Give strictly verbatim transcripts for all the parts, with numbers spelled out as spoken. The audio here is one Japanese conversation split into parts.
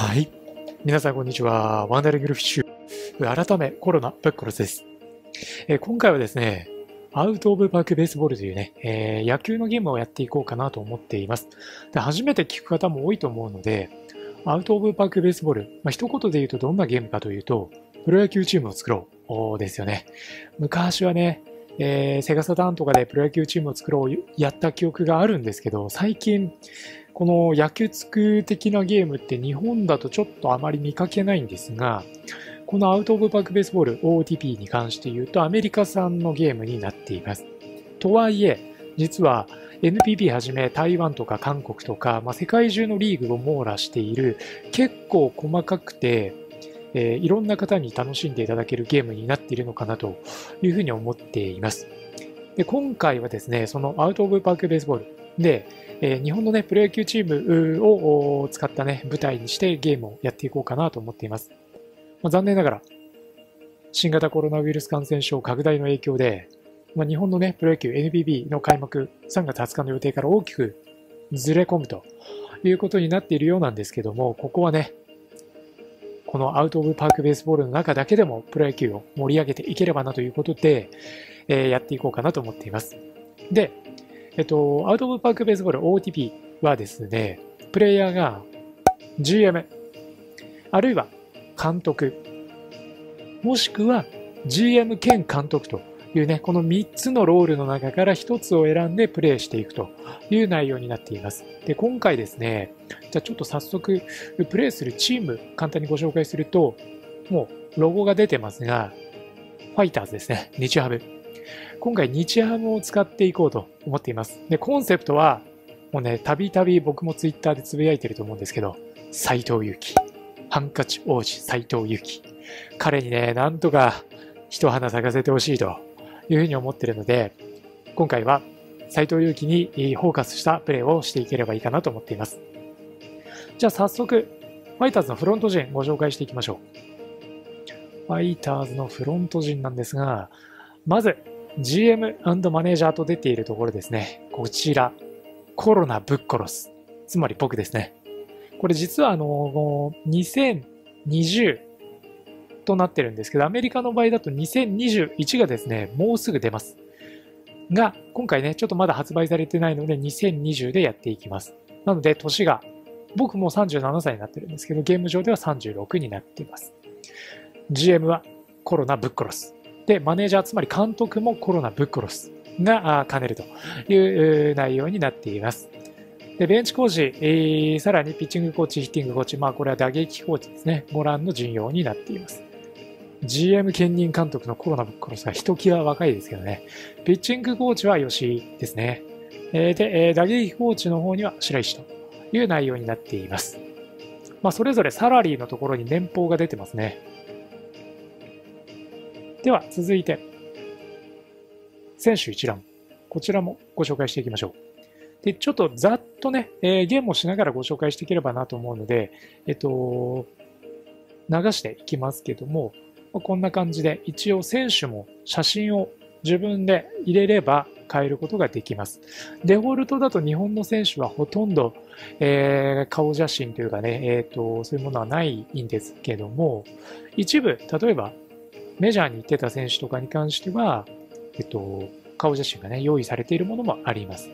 はい。皆さん、こんにちは。ワンダルグルフィッシュ。改め、コロナ、ぶっ殺すです。えー、今回はですね、アウト・オブ・パーク・ベースボールというね、えー、野球のゲームをやっていこうかなと思っています。で、初めて聞く方も多いと思うので、アウト・オブ・パーク・ベースボール。まあ、一言で言うとどんなゲームかというと、プロ野球チームを作ろう。ですよね。昔はね、えー、セガサターンとかでプロ野球チームを作ろうやった記憶があるんですけど、最近、この野球つく的なゲームって日本だとちょっとあまり見かけないんですが、このアウト・オブ・パーク・ベースボール オーティーピー に関して言うとアメリカ産のゲームになっています。とはいえ、実は エヌピービー はじめ台湾とか韓国とか、まあ、世界中のリーグを網羅している結構細かくて、えー、いろんな方に楽しんでいただけるゲームになっているのかなというふうに思っています。で、今回はですね、そのアウト・オブ・パーク・ベースボールで、えー、日本のね、プロ野球チームを使ったね、舞台にしてゲームをやっていこうかなと思っています。まあ、残念ながら、新型コロナウイルス感染症拡大の影響で、まあ、日本のね、プロ野球 エヌピービー の開幕さんがつはつかの予定から大きくずれ込むということになっているようなんですけども、ここはね、このアウト・オブ・パーク・ベースボールの中だけでもプロ野球を盛り上げていければなということで、えー、やっていこうかなと思っています。で、えっと、アウト・オブ・パーク・ベースボール オーティーピー はですね、プレイヤーが ジーエム、あるいは監督、もしくは ジーエム 兼監督というね、このみっつのロールの中からひとつを選んでプレイしていくという内容になっています。で、今回ですね、じゃあちょっと早速、プレイするチーム、簡単にご紹介すると、もうロゴが出てますが、ファイターズですね、日ハム。今回、日ハムを使っていこうと思っています。で、コンセプトは、もうね、たびたび僕もツイッターでつぶやいてると思うんですけど、斎藤佑樹。ハンカチ王子、斎藤佑樹。彼にね、なんとか一花咲かせてほしいというふうに思ってるので、今回は斎藤佑樹にフォーカスしたプレーをしていければいいかなと思っています。じゃあ早速、ファイターズのフロント陣ご紹介していきましょう。ファイターズのフロント陣なんですが、まず ジーエム マネージャーと出ているところですね。こちら、コロナぶっ殺す。つまり僕ですね。これ実はあの、にせんにじゅうとなってるんですけど、アメリカの場合だとにせんにじゅういちがですね、もうすぐ出ます。が、今回ね、ちょっとまだ発売されてないのでにせんにじゅうでやっていきます。なので年が、僕もさんじゅうななさいになってるんですけど、ゲーム上ではさんじゅうろくになっています。ジーエム はコロナぶっ殺す。で、マネージャー、つまり監督もコロナぶっ殺すが兼ねるという内容になっています。で、ベンチコーチ、えー、さらにピッチングコーチ、ヒッティングコーチ、まあこれは打撃コーチですね。ご覧の陣容になっています。ジーエム 兼任監督のコロナぶっ殺すがひときわ若いですけどね。ピッチングコーチは吉井ですね。で、えー、打撃コーチの方には白石と。いう内容になっています。まあ、それぞれサラリーのところに年俸が出てますね。では、続いて、選手一覧。こちらもご紹介していきましょう。で、ちょっとざっとね、えー、ゲームをしながらご紹介していければなと思うので、えっと、流していきますけども、こんな感じで、一応選手も写真を自分で入れれば、変えることができます。デフォルトだと日本の選手はほとんど、えー、顔写真というかね、えーと、そういうものはないんですけども、一部、例えばメジャーに行ってた選手とかに関しては、えっと、顔写真がね、用意されているものもあります。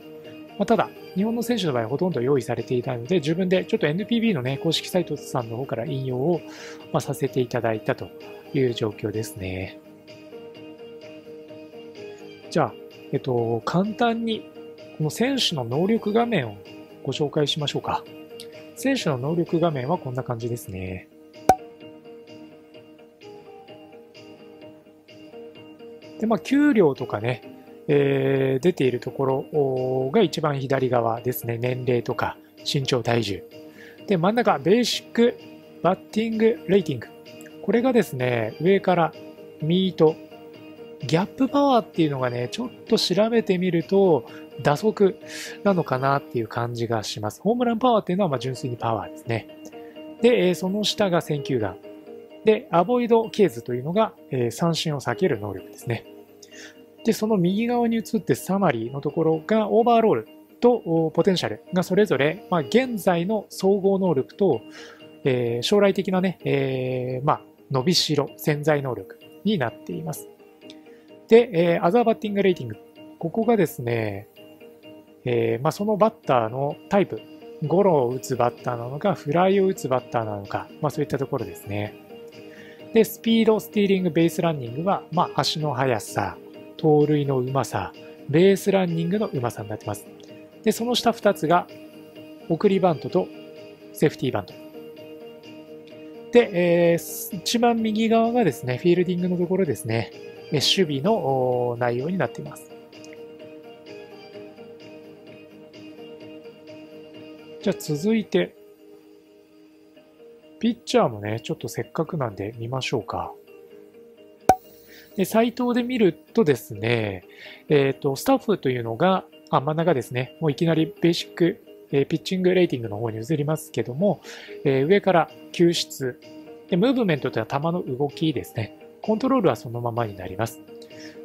まあ、ただ、日本の選手の場合はほとんど用意されていないので、自分でちょっと エヌピービー のね、公式サイトさんの方から引用を、まあ、させていただいたという状況ですね。じゃあ、えっと、簡単にこの選手の能力画面をご紹介しましょうか。選手の能力画面はこんな感じですね。で、まあ、給料とかね、えー、出ているところが一番左側ですね。年齢とか身長、体重。で、真ん中、ベーシックバッティングレーティング。これがですね、上からミート。ギャップパワーっていうのがね、ちょっと調べてみると、打速なのかなっていう感じがします。ホームランパワーっていうのはまあ純粋にパワーですね。で、その下が選球眼。で、アボイドケースというのが三振を避ける能力ですね。で、その右側に移ってサマリーのところがオーバーロールとポテンシャルがそれぞれ、まあ現在の総合能力とえー、将来的なね、えー、まあ、伸びしろ、潜在能力になっています。で、えー、アザーバッティングレーティング。ここがですね、えー、まあ、そのバッターのタイプ。ゴロを打つバッターなのか、フライを打つバッターなのか、まあ、そういったところですね。で、スピード、スティーリング、ベースランニングは、まあ、足の速さ、盗塁のうまさ、ベースランニングのうまさになってます。で、その下ふたつが、送りバントとセーフティーバント。で、えー、一番右側がですね、フィールディングのところですね、守備の内容になっています。じゃあ続いて、ピッチャーもね、ちょっとせっかくなんで見ましょうか。で、サイトで見るとですね、えっと、スタッフというのが、あ、真ん中ですね、もういきなりベーシック、えー、ピッチングレーティングの方に移りますけども、えー、上から球質で、ムーブメントというのは球の動きですね。コントロールはそのままになります。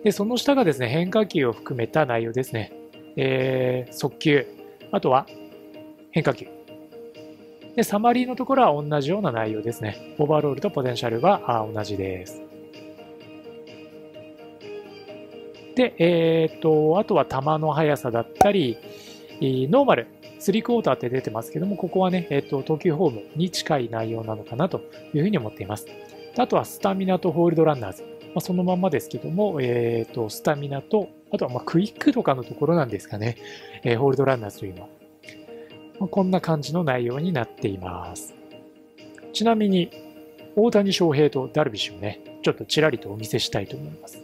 で、その下がですね、変化球を含めた内容ですね。えー、速球、あとは変化球。で、サマリーのところは同じような内容ですね。オーバーロールとポテンシャルは同じです。で、えーと、あとは球の速さだったり、ノーマル。スリークォーターって出てますけども、ここはね、えっと、投球フォームに近い内容なのかなというふうに思っています。あとはスタミナとホールドランナーズ。まあ、そのまんまですけども、えっと、スタミナと、あとはまあクイックとかのところなんですかね。えー、ホールドランナーズというのは。まあ、こんな感じの内容になっています。ちなみに、大谷翔平とダルビッシュをね、ちょっとちらりとお見せしたいと思います。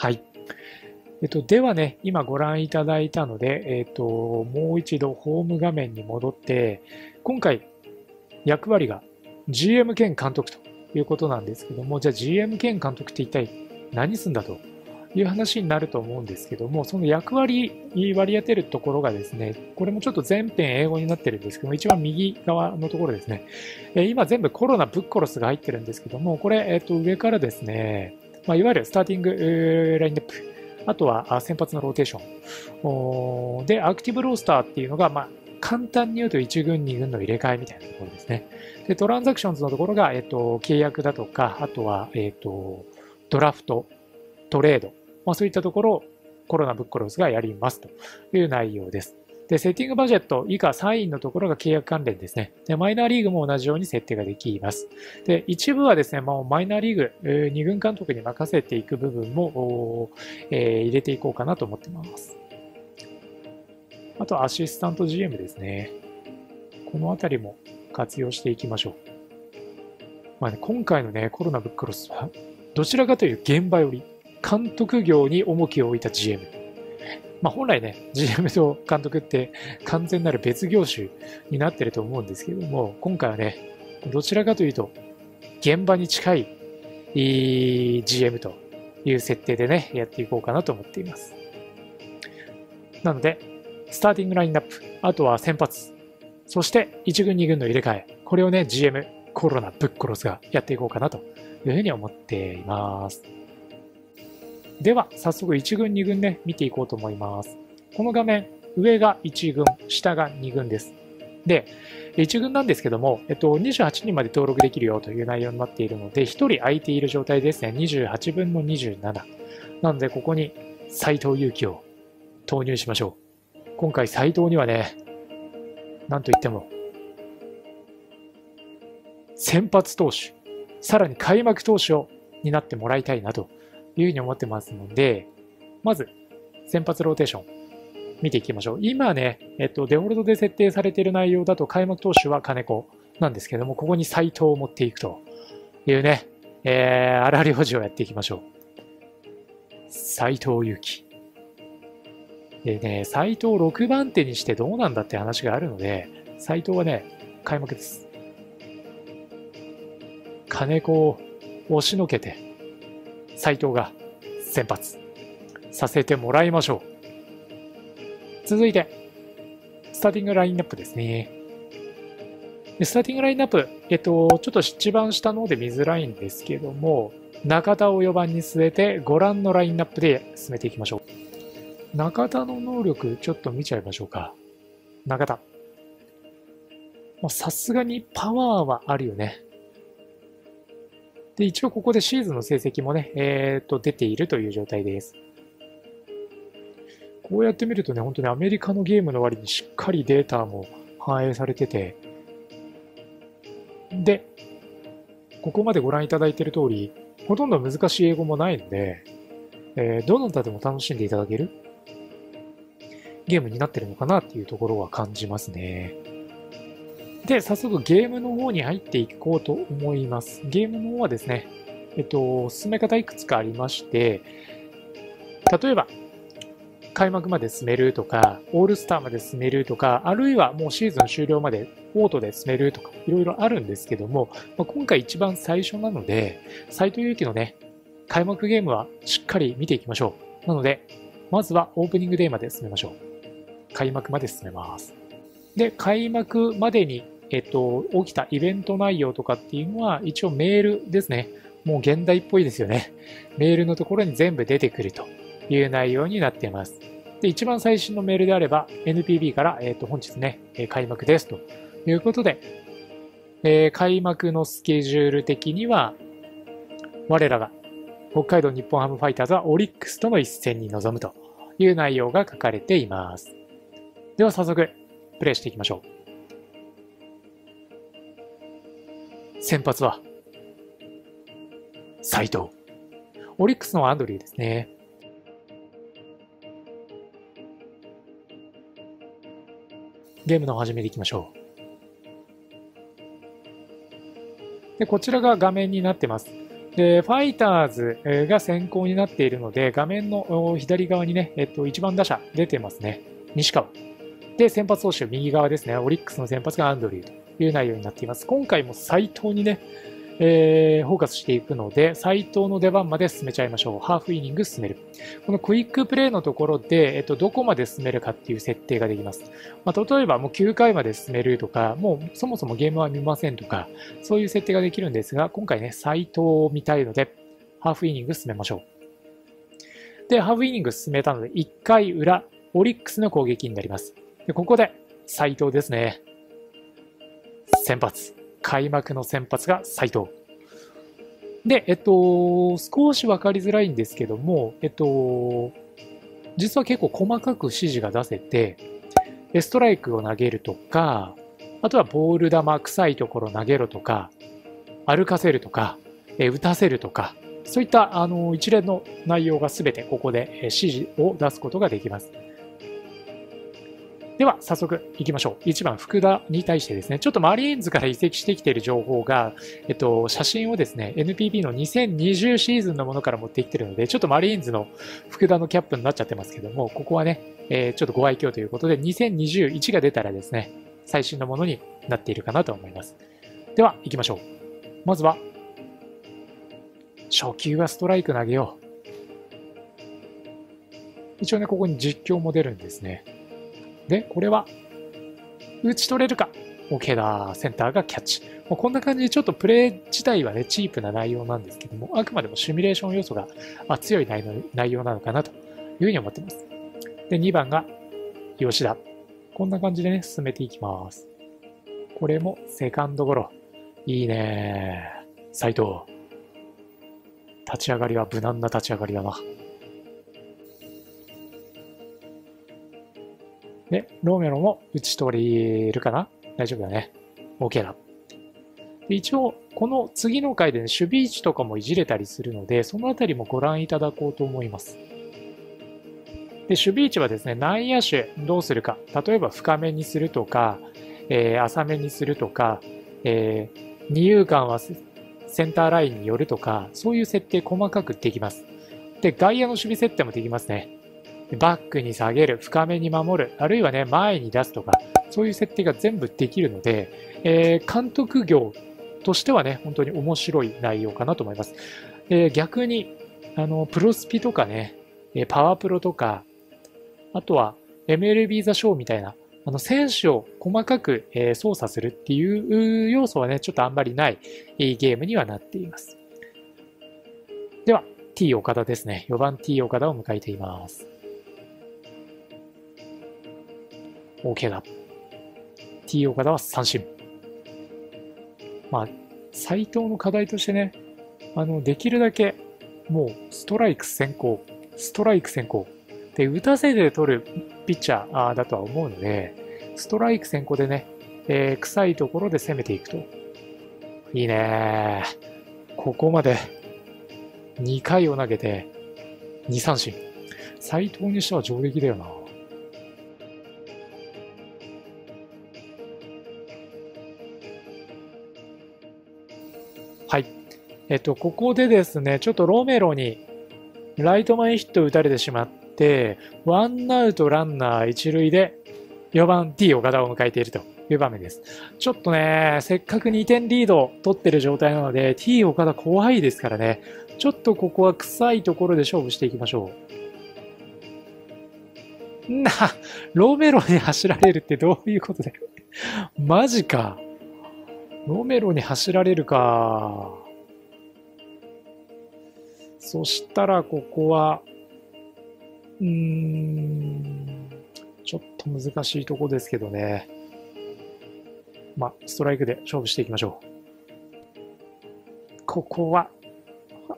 はい。えっと、ではね、今ご覧いただいたので、えっと、もう一度ホーム画面に戻って、今回、役割が ジーエム 兼監督ということなんですけども、じゃあ ジーエム 兼監督って一体何すんだという話になると思うんですけども、その役割に割り当てるところがですね、これもちょっと全編英語になってるんですけども、一番右側のところですね、え今全部コロナぶっ殺すが入ってるんですけども、これ、えっと、上からですね、まあ、いわゆるスターティングラインナップ、あとは先発のローテーションで、アクティブロースターっていうのが、まあ、簡単に言うといち軍、に軍の入れ替えみたいなところですね。で、トランザクションズのところが、えっと、契約だとか、あとは、えっと、ドラフト、トレード、まあ、そういったところをコロナぶっ殺すがやりますという内容です。で、セッティングバジェット以下サインのところが契約関連ですね。で、マイナーリーグも同じように設定ができます。で、一部はですね、もうマイナーリーグ、に軍監督に任せていく部分も、えー、入れていこうかなと思ってます。あと、アシスタント ジーエム ですね。このあたりも活用していきましょう。まあね、今回のね、コロナブックロスは、どちらかという現場より、監督業に重きを置いた ジーエム。まあ本来ね、ジーエム と監督って完全なる別業種になってると思うんですけども、今回はね、どちらかというと、現場に近い ジーエム という設定でね、やっていこうかなと思っています。なので、スターティングラインナップ、あとは先発、そしていち軍に軍の入れ替え、これをね、ジーエム コロナぶっ殺すがやっていこうかなというふうに思っています。では、早速いち軍に軍ね、見ていこうと思います。この画面、上がいち軍、下がに軍です。で、いち軍なんですけども、えっと、にじゅうはちにんまで登録できるよという内容になっているので、ひとり空いている状態ですね。にじゅうはちぶんのにじゅうなな。なので、ここに斎藤佑樹を投入しましょう。今回、斎藤にはね、なんといっても、先発投手、さらに開幕投手を担ってもらいたいなと。いうふうに思ってますので、まず先発ローテーション見ていきましょう。今ね、えっと、デフォルトで設定されている内容だと開幕投手は金子なんですけども、ここに斎藤を持っていくというね、えー、荒療治をやっていきましょう。斎藤佑樹。でね、斎藤ろくばん手にしてどうなんだって話があるので、斎藤はね、開幕です。金子を押しのけて斎藤が先発させてもらいましょう。続いてスターティングラインナップですね。でスターティングラインナップ、えっと、ちょっと一番下の方で見づらいんですけども、中田をよばんに据えてご覧のラインナップで進めていきましょう。中田の能力ちょっと見ちゃいましょうか。中田。さすがにパワーはあるよね。で、一応ここでシーズンの成績もね、えー、っと、出ているという状態です。こうやって見るとね、本当にアメリカのゲームの割にしっかりデータも反映されてて、で、ここまでご覧いただいている通り、ほとんど難しい英語もないので、えー、どなたでも楽しんでいただけるゲームになってるのかなっていうところは感じますね。で、早速ゲームの方に入っていこうと思います。ゲームの方はですね、えっと、進め方いくつかありまして、例えば、開幕まで進めるとか、オールスターまで進めるとか、あるいはもうシーズン終了までオートで進めるとか、いろいろあるんですけども、まあ、今回一番最初なので、斎藤佑樹のね、開幕ゲームはしっかり見ていきましょう。なので、まずはオープニングデーまで進めましょう。開幕まで進めます。で、開幕までに、えっと、起きたイベント内容とかっていうのは、一応メールですね。もう現代っぽいですよね。メールのところに全部出てくるという内容になっています。で、一番最新のメールであれば、エヌピービー から、えっと、本日ね、開幕ですということで、えー、開幕のスケジュール的には、我らが北海道日本ハムファイターズはオリックスとの一戦に臨むという内容が書かれています。では早速、プレイしていきましょう。先発は、斎藤。オリックスのアンドリューですね。ゲームの始めていきましょう。で、こちらが画面になってます。で、ファイターズが先行になっているので、画面の左側にね、えっと、一番打者出てますね。西川。で、先発投手、右側ですね。オリックスの先発がアンドリューという内容になっています。今回も斎藤にね、えー、フォーカスしていくので、斎藤の出番まで進めちゃいましょう。ハーフイニング進める。このクイックプレイのところで、えっと、どこまで進めるかっていう設定ができます。まあ、例えばもうきゅうかいまで進めるとか、もうそもそもゲームは見ませんとか、そういう設定ができるんですが、今回ね、斎藤を見たいので、ハーフイニング進めましょう。で、ハーフイニング進めたので、いっかいうら、オリックスの攻撃になります。で、ここで、斎藤ですね。先発。開幕の先発が斎藤。で、えっと、少し分かりづらいんですけども、えっと、実は結構細かく指示が出せて、ストライクを投げるとか、あとはボール球、臭いところ投げろとか、歩かせるとか、え打たせるとか、そういったあの一連の内容が全てここで指示を出すことができます。では、早速行きましょう。いちばん、福田に対してですね、ちょっとマリーンズから移籍してきている情報が、えっと、写真をですね、エヌピービー のにせんにじゅうシーズンのものから持ってきているので、ちょっとマリーンズの福田のキャップになっちゃってますけども、ここはね、えー、ちょっとご愛嬌ということで、にせんにじゅういちが出たらですね、最新のものになっているかなと思います。では、行きましょう。まずは、初球はストライク投げよう。一応ね、ここに実況も出るんですね。で、これは、打ち取れるか。OK だ。センターがキャッチ。もうこんな感じで、ちょっとプレイ自体はね、チープな内容なんですけども、あくまでもシミュレーション要素が強い内容なのかなというふうに思ってます。で、にばんが、吉田。こんな感じでね、進めていきます。これも、セカンドゴロ。いいね。斎藤。立ち上がりは無難な立ち上がりだな。で、ロメロも打ち取れるかな？大丈夫だね。OK だ。で、一応、この次の回でね、守備位置とかもいじれたりするので、そのあたりもご覧いただこうと思います。で、守備位置はですね、内野手どうするか。例えば深めにするとか、えー、浅めにするとか、えー、二遊間はセンターラインによるとか、そういう設定細かくできます。で、外野の守備設定もできますね。バックに下げる、深めに守る、あるいはね、前に出すとか、そういう設定が全部できるので、えー、監督業としてはね、本当に面白い内容かなと思います。えー、逆に、あの、プロスピとかね、パワープロとか、あとは エムエルビー ザショーみたいな、あの、選手を細かく操作するっていう要素はね、ちょっとあんまりないゲームにはなっています。では、T 岡田ですね。よんばん T 岡田を迎えています。OK だ。T 岡田は三振。まあ、斉藤の課題としてね、あの、できるだけ、もう、ストライク先行、ストライク先行。で、打たせて取るピッチャーだとは思うので、ストライク先行でね、えー、臭いところで攻めていくと。いいねー。ここまで、にかいを投げて、に三振。斉藤にしては上出来だよな。はい。えっと、ここでですね、ちょっとロメロにライト前ヒットを打たれてしまって、ワンアウトランナー一塁でよんばん T 岡田を迎えているという場面です。ちょっとね、せっかくにてんリードを取ってる状態なので、T 岡田怖いですからね、ちょっとここは臭いところで勝負していきましょう。な、ロメロに走られるってどういうことだよ。マジか。ロメロに走られるか。そしたら、ここは、うーん、ちょっと難しいとこですけどね。まあ、ストライクで勝負していきましょう。ここは、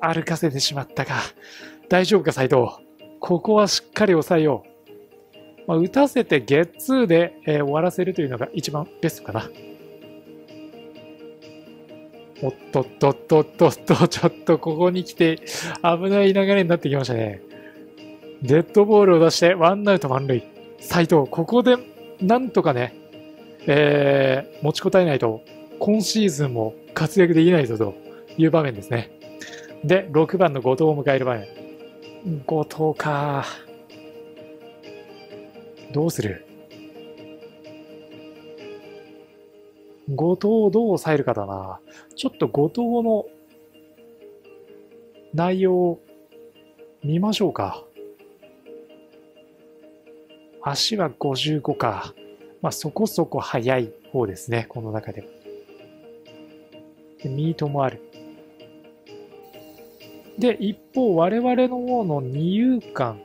歩かせてしまったか。大丈夫か、斉藤。ここはしっかり抑えよう。まあ、打たせてゲッツーで、えー、終わらせるというのが一番ベストかな。おっとっとっとっとっと、ちょっとここに来て危ない流れになってきましたね。デッドボールを出してワンアウト満塁。斉藤、ここでなんとかね、えー、持ちこたえないと今シーズンも活躍できないぞという場面ですね。で、ろくばんの後藤を迎える場面。後藤か。どうする？後藤をどう抑えるかだな。ちょっと後藤の内容を見ましょうか。足はごじゅうごか。まあそこそこ速い方ですね、この中では。ミートもある。で、一方、我々の方の二遊間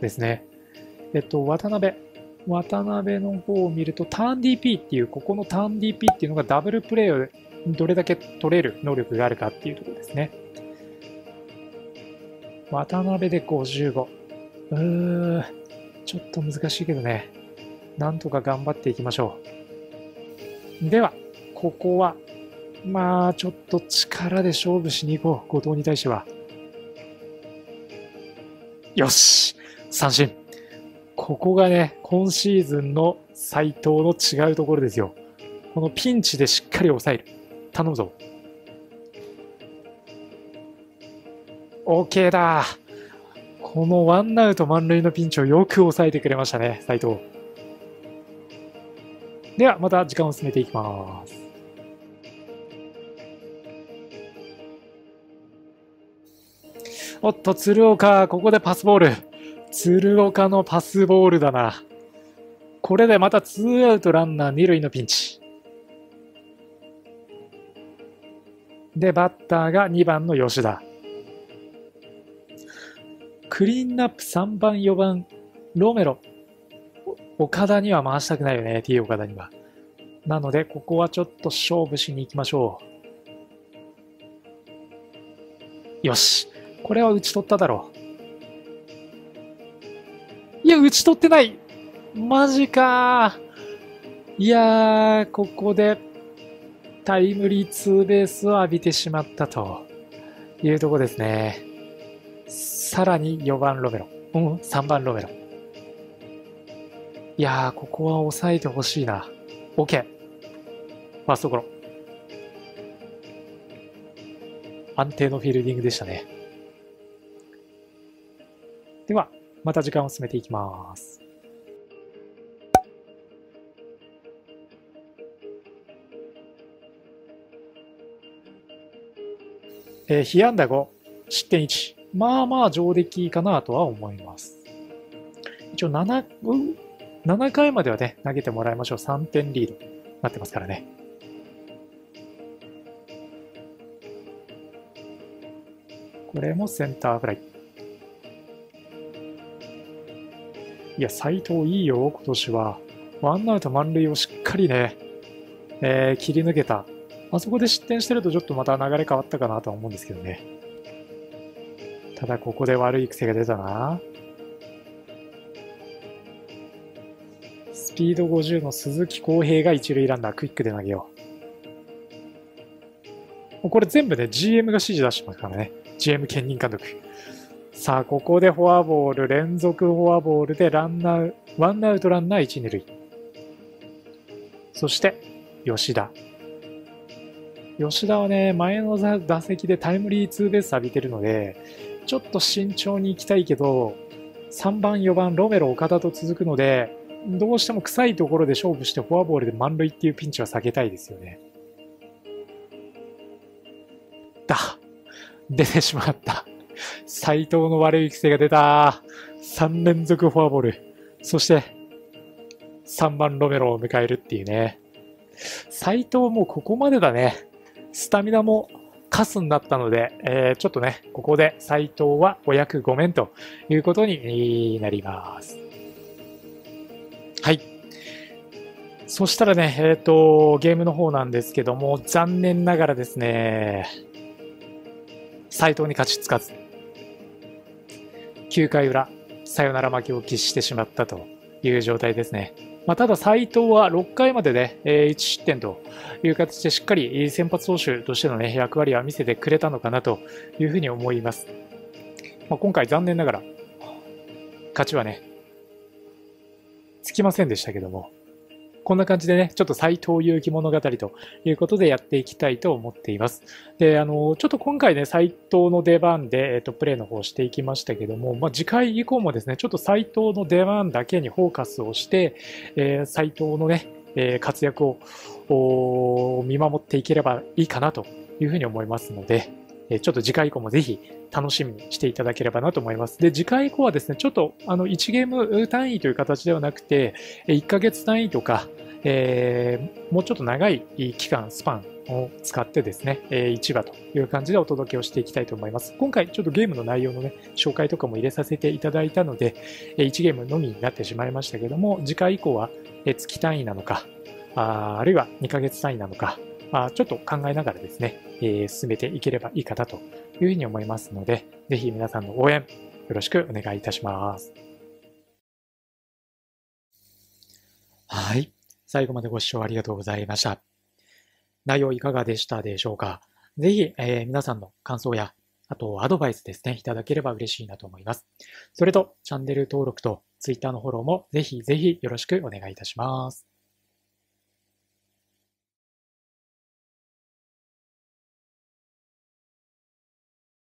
ですね。えっと、渡辺。渡辺の方を見ると、ターン ディーピー っていう、ここのターン ディーピー っていうのがダブルプレーをどれだけ取れる能力があるかっていうところですね。渡辺でごじゅうご。うーん、ちょっと難しいけどね。なんとか頑張っていきましょう。では、ここは、まあ、ちょっと力で勝負しに行こう。後藤に対しては。よし！三振。ここがね、今シーズンの斉藤の違うところですよ。このピンチでしっかり抑える。頼むぞ。OK だ。このワンアウト満塁のピンチをよく抑えてくれましたね、斉藤。では、また時間を進めていきます。おっと、鶴岡、ここでパスボール。鶴岡のパスボールだな。これでまたツーアウトランナー二塁のピンチ。で、バッターがにばんの吉田。クリーンナップさんばん、よんばん、ロメロ。岡田には回したくないよね、T 岡田には。なので、ここはちょっと勝負しに行きましょう。よし。これは打ち取っただろう。いや、打ち取ってない。マジかー。いやー、ここでタイムリーツーベースを浴びてしまったというとこですね。さらによんばんロメロ、うん、さんばんロメロ。いやー、ここは抑えてほしいな。 OK、 ファーストゴロ。安定のフィールディングでしたね。では、また時間を進めていきます。えー、被安打ご、失点いち。まあまあ上出来かなとは思います。一応 7, 7回まではね、投げてもらいましょう。さんてんリードになってますからね。これもセンターフライ。いや、斎藤いいよ、今年は。ワンアウト満塁をしっかりね、えー、切り抜けた。あそこで失点してるとちょっとまた流れ変わったかなとは思うんですけどね。ただここで悪い癖が出たな。スピードごじゅうの鈴木康平が一塁ランナー、クイックで投げよう。これ全部ね、ジーエム が指示出してますからね。ジーエム 兼任監督。さあ、ここでフォアボール、連続フォアボールでランナー、ワンアウトランナーいち、に塁。そして、吉田。吉田はね、前の打席でタイムリーツーベース浴びてるので、ちょっと慎重に行きたいけど、さんばん、よばん、ロメロ、岡田と続くので、どうしても臭いところで勝負してフォアボールで満塁っていうピンチは避けたいですよね。だ、出てしまった。斎藤の悪い癖が出た。さん連続フォアボール。そして、さんばんロメロを迎えるっていうね。斎藤もうここまでだね。スタミナもカスになったので、えー、ちょっとね、ここで斎藤はお役御免ということになります。はい。そしたらね、えっと、ゲームの方なんですけども、残念ながらですね、斎藤に勝ちつかず、きゅうかい裏、サヨナラ負けを喫してしまったという状態ですね。まあ、ただ斎藤はろっかいまでで、えー、いち失点という形でしっかり先発投手としての、ね、役割は見せてくれたのかなというふうに思います。まあ、今回残念ながら勝ちはね、つきませんでしたけども、こんな感じでね、ちょっと斎藤佑樹物語ということでやっていきたいと思っています。で、あの、ちょっと今回ね、斎藤の出番で、えっと、プレーの方していきましたけども、まあ、次回以降もですね、ちょっと斎藤の出番だけにフォーカスをして、えー、斎藤のね、えー、活躍を見守っていければいいかなというふうに思いますので、ちょっと次回以降もぜひ楽しみにしていただければなと思います。で、次回以降はですね、ちょっとあのいちゲーム単位という形ではなくて、いっかげつ単位とか、えー、もうちょっと長い期間、スパンを使ってですね、いちわという感じでお届けをしていきたいと思います。今回ちょっとゲームの内容のね、紹介とかも入れさせていただいたので、いちゲームのみになってしまいましたけども、次回以降は月単位なのか、あ, あるいはにかげつ単位なのか、あちょっと考えながらですね、えー、進めていければいいかなというふうに思いますので、ぜひ皆さんの応援よろしくお願いいたします。はい。最後までご視聴ありがとうございました。内容いかがでしたでしょうか。ぜひ、えー、皆さんの感想や、あとアドバイスですね、いただければ嬉しいなと思います。それと、チャンネル登録と Twitter のフォローもぜひぜひよろしくお願いいたします。